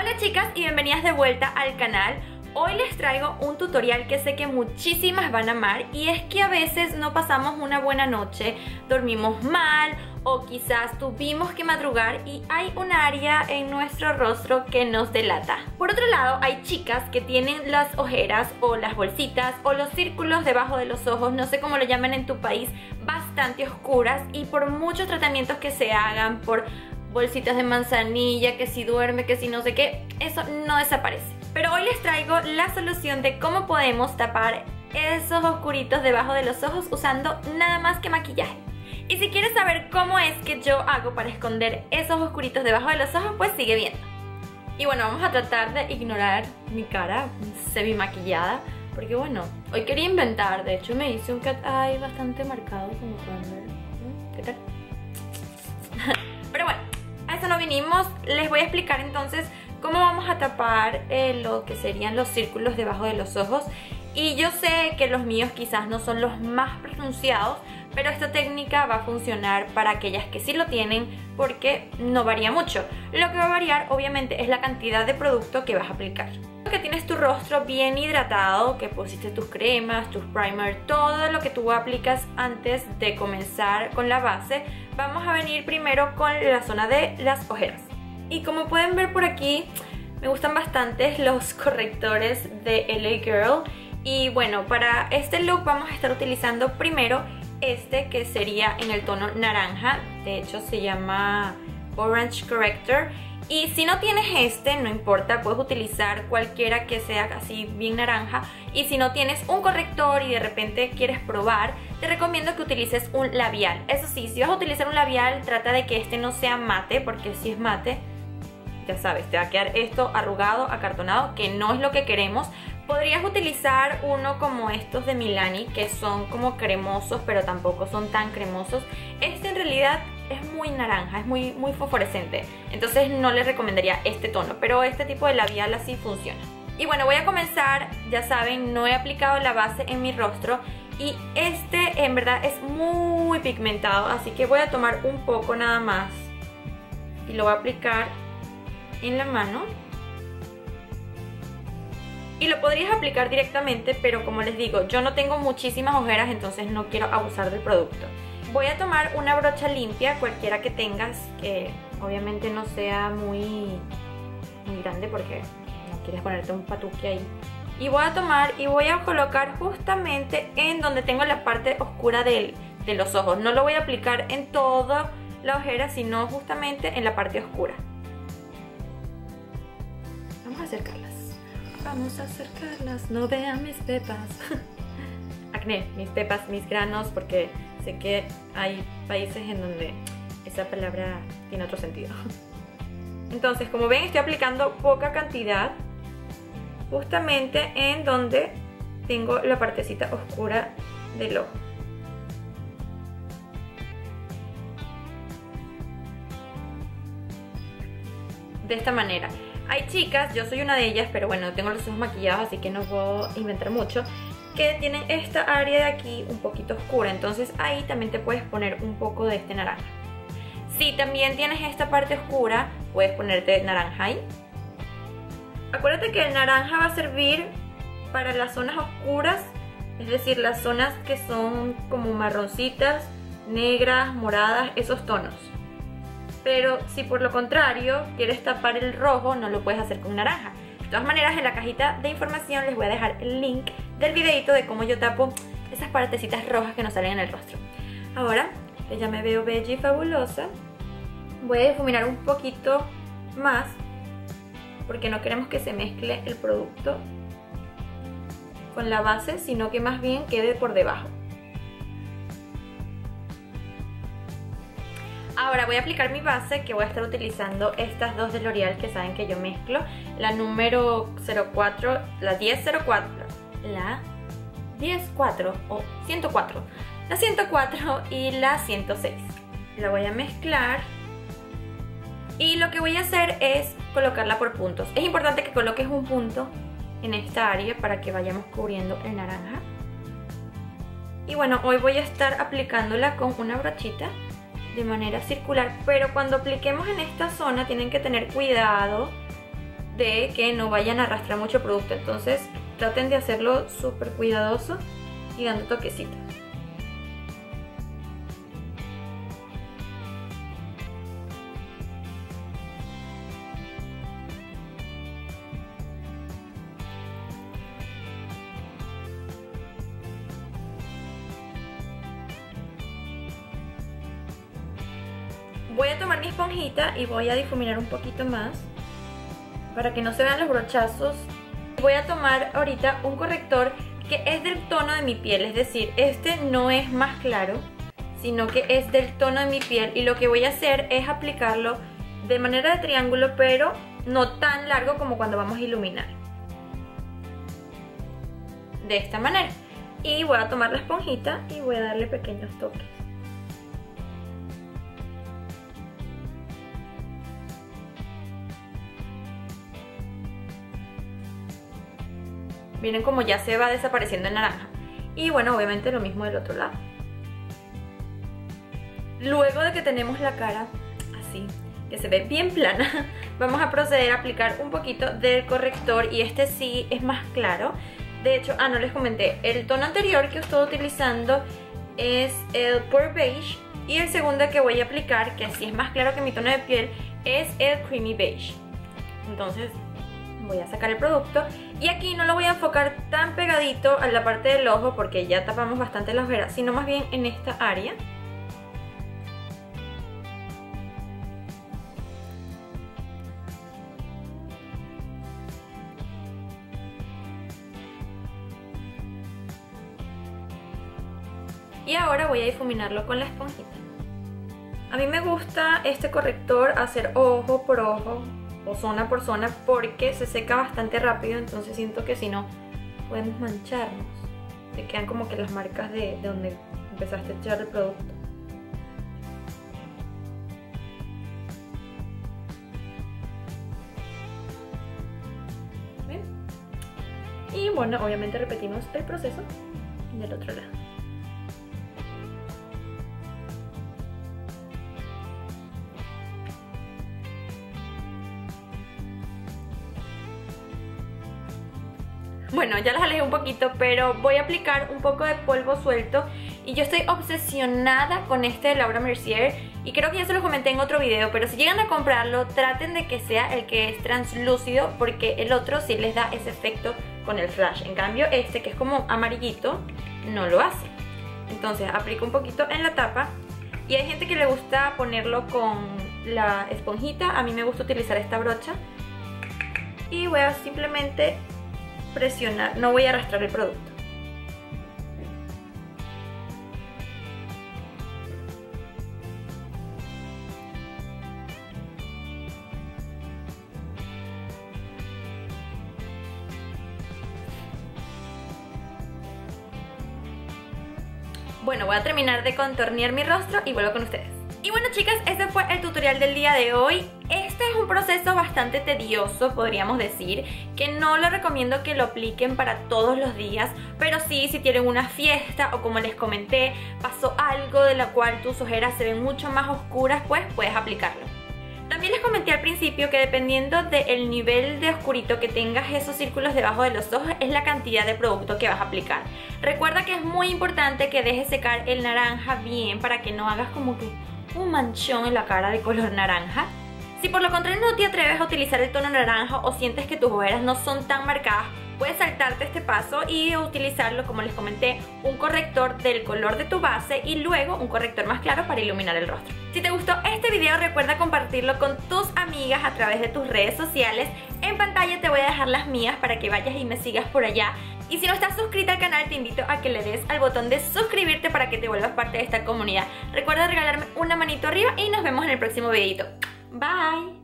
Hola chicas y bienvenidas de vuelta al canal. Hoy les traigo un tutorial que sé que muchísimas van a amar, y es que a veces no pasamos una buena noche, dormimos mal o quizás tuvimos que madrugar y hay un área en nuestro rostro que nos delata. Por otro lado, hay chicas que tienen las ojeras o las bolsitas o los círculos debajo de los ojos, no sé cómo lo llaman en tu país, bastante oscuras, y por muchos tratamientos que se hagan, por bolsitas de manzanilla, que si duerme, que si no sé qué, eso no desaparece. Pero hoy les traigo la solución de cómo podemos tapar esos oscuritos debajo de los ojos usando nada más que maquillaje. Y si quieres saber cómo es que yo hago para esconder esos oscuritos debajo de los ojos, pues sigue viendo. Y bueno, vamos a tratar de ignorar mi cara semi maquillada, porque bueno, hoy quería inventar. De hecho me hice un cat eye bastante marcado, como pueden ver. ¿Qué tal? Pero bueno, a eso no vinimos. Les voy a explicar entonces cómo vamos a tapar lo que serían los círculos debajo de los ojos. Y yo sé que los míos quizás no son los más pronunciados, pero esta técnica va a funcionar para aquellas que sí lo tienen, porque no varía mucho. Lo que va a variar obviamente es la cantidad de producto que vas a aplicar. Que tienes tu rostro bien hidratado, que pusiste tus cremas, tus primer, todo lo que tú aplicas antes de comenzar con la base, vamos a venir primero con la zona de las ojeras. Y como pueden ver por aquí, me gustan bastante los correctores de LA Girl. Y bueno, para este look vamos a estar utilizando primero este, que sería en el tono naranja. De hecho se llama Orange Corrector. Y si no tienes este, no importa, puedes utilizar cualquiera que sea así bien naranja. Y si no tienes un corrector y de repente quieres probar, te recomiendo que utilices un labial. Eso sí, si vas a utilizar un labial, trata de que este no sea mate, porque si es mate, ya sabes, te va a quedar esto arrugado, acartonado, que no es lo que queremos. Podrías utilizar uno como estos de Milani, que son como cremosos, pero tampoco son tan cremosos. Este en realidad es muy naranja, es muy fosforescente, entonces no les recomendaría este tono, pero este tipo de labial así funciona. Y bueno, voy a comenzar. Ya saben, no he aplicado la base en mi rostro y este en verdad es muy pigmentado, así que voy a tomar un poco nada más y lo voy a aplicar en la mano. Y lo podrías aplicar directamente, pero como les digo, yo no tengo muchísimas ojeras, entonces no quiero abusar del producto. Voy a tomar una brocha limpia, cualquiera que tengas, que obviamente no sea muy grande porque no quieres ponerte un patuque ahí. Y voy a tomar y voy a colocar justamente en donde tengo la parte oscura de los ojos. No lo voy a aplicar en toda la ojera, sino justamente en la parte oscura. Vamos a acercarlas. Vamos a acercarlas, no vean mis pepas. Acné, mis pepas, mis granos, porque sé que hay países en donde esa palabra tiene otro sentido. Entonces, como ven, estoy aplicando poca cantidad justamente en donde tengo la partecita oscura del ojo. De esta manera. Hay chicas, yo soy una de ellas, pero bueno, tengo los ojos maquillados, así que no puedo inventar mucho, que tienen esta área de aquí un poquito oscura, entonces ahí también te puedes poner un poco de este naranja. Si también tienes esta parte oscura, puedes ponerte naranja ahí. Acuérdate que el naranja va a servir para las zonas oscuras, es decir, las zonas que son como marroncitas, negras, moradas, esos tonos. Pero si por lo contrario quieres tapar el rojo, no lo puedes hacer con naranja. De todas maneras, en la cajita de información les voy a dejar el link del videito de cómo yo tapo esas partecitas rojas que nos salen en el rostro. Ahora, que ya me veo bella y fabulosa, voy a difuminar un poquito más, porque no queremos que se mezcle el producto con la base, sino que más bien quede por debajo. Ahora voy a aplicar mi base, que voy a estar utilizando estas dos de L'Oreal que saben que yo mezclo. La número 04, la 1004, la 104 o 104, la 104 y la 106. La voy a mezclar y lo que voy a hacer es colocarla por puntos. Es importante que coloques un punto en esta área para que vayamos cubriendo el naranja. Y bueno, hoy voy a estar aplicándola con una brochita de manera circular, pero cuando apliquemos en esta zona tienen que tener cuidado de que no vayan a arrastrar mucho producto, entonces traten de hacerlo súper cuidadoso y dando toquecitos. Voy a tomar mi esponjita y voy a difuminar un poquito más para que no se vean los brochazos. Voy a tomar ahorita un corrector que es del tono de mi piel, es decir, este no es más claro, sino que es del tono de mi piel, y lo que voy a hacer es aplicarlo de manera de triángulo, pero no tan largo como cuando vamos a iluminar. De esta manera. Y voy a tomar la esponjita y voy a darle pequeños toques. Miren como ya se va desapareciendo el naranja. Y bueno, obviamente lo mismo del otro lado. Luego de que tenemos la cara así, que se ve bien plana, vamos a proceder a aplicar un poquito del corrector, y este sí es más claro. De hecho, no les comenté, el tono anterior que estoy utilizando es el Pure Beige, y el segundo que voy a aplicar, que sí es más claro que mi tono de piel, es el Creamy Beige. Entonces voy a sacar el producto, y aquí no lo voy a enfocar tan pegadito a la parte del ojo porque ya tapamos bastante la ojera, sino más bien en esta área. Y ahora voy a difuminarlo con la esponjita. A mí me gusta este corrector hacer ojo por ojo o zona por zona porque se seca bastante rápido, entonces siento que si no podemos mancharnos, te quedan como que las marcas de donde empezaste a echar el producto. ¿Ven? Y bueno, obviamente repetimos el proceso del otro lado. Bueno, ya las alejé un poquito, pero voy a aplicar un poco de polvo suelto, y yo estoy obsesionada con este de Laura Mercier, y creo que ya se los comenté en otro video, pero si llegan a comprarlo, traten de que sea el que es translúcido, porque el otro sí les da ese efecto con el flash. En cambio este, que es como amarillito, no lo hace. Entonces aplico un poquito en la tapa, y hay gente que le gusta ponerlo con la esponjita, a mí me gusta utilizar esta brocha, y voy a simplemente presionar, no voy a arrastrar el producto. Bueno, voy a terminar de contornear mi rostro y vuelvo con ustedes. Y bueno, chicas, ese fue el tutorial del día de hoy. Este es un proceso bastante tedioso, podríamos decir, que no lo recomiendo que lo apliquen para todos los días, pero sí, si tienen una fiesta o como les comenté, pasó algo de la cual tus ojeras se ven mucho más oscuras, pues puedes aplicarlo. También les comenté al principio que dependiendo del nivel de oscurito que tengas esos círculos debajo de los ojos es la cantidad de producto que vas a aplicar. Recuerda que es muy importante que dejes secar el naranja bien para que no hagas como que un manchón en la cara de color naranja. Si por lo contrario no te atreves a utilizar el tono naranja o sientes que tus ojeras no son tan marcadas, puedes saltarte este paso y utilizarlo, como les comenté, un corrector del color de tu base y luego un corrector más claro para iluminar el rostro. Si te gustó este video, recuerda compartirlo con tus amigas a través de tus redes sociales. En pantalla te voy a dejar las mías para que vayas y me sigas por allá. Y si no estás suscrita al canal, te invito a que le des al botón de suscribirte para que te vuelvas parte de esta comunidad. Recuerda regalarme una manito arriba y nos vemos en el próximo videito. Bye.